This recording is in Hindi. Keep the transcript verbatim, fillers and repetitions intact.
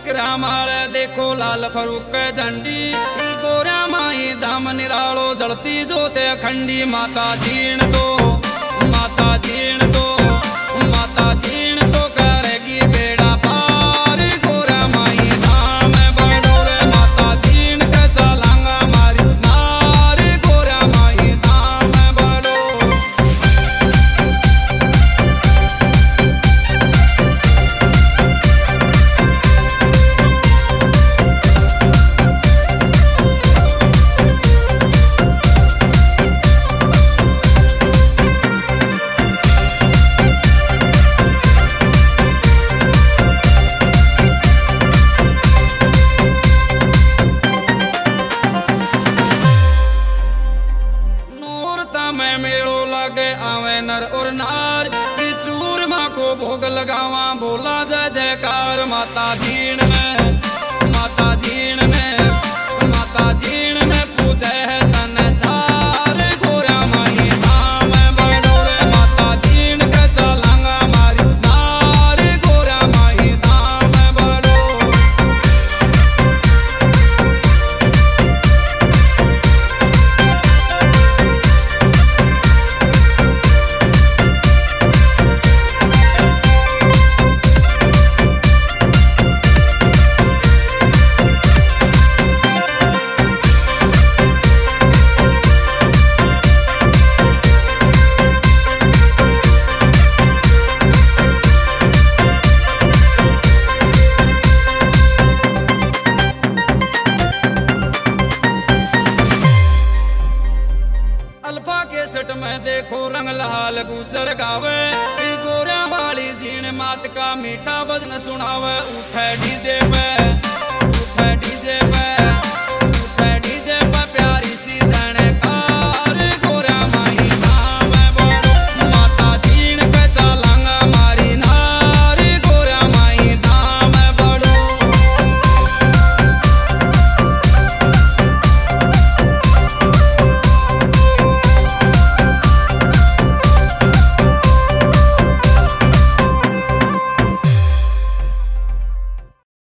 सिकरा माल देखो लाल फरूक झंडी, गोरा माई दाम निरालो जलती जोते अखंडी। माता जीण दो, माता जीण दो, माता जीण तो करेगी बेड़ा पार। गोरा माई धाम बड़ोरे, माता जीण के चलांगा मारी मार। गोरा माई धाम बड़ो। आवे नर और नार की चूर माँ को भोग लगावा, बोला जय जयकार। माता जीण में, माता जीण में, माता जीण में पूजे है संसार। गोरा माई धाम बड़ोरे, माता जीण के चलांगा मारी नार। गोरा माई धाम बड़ो। सट में देखो रंग लाल गुजर गावे, गोरा वाली जीण मात का मीठा भजन सुनावे। उठे डीजे पे।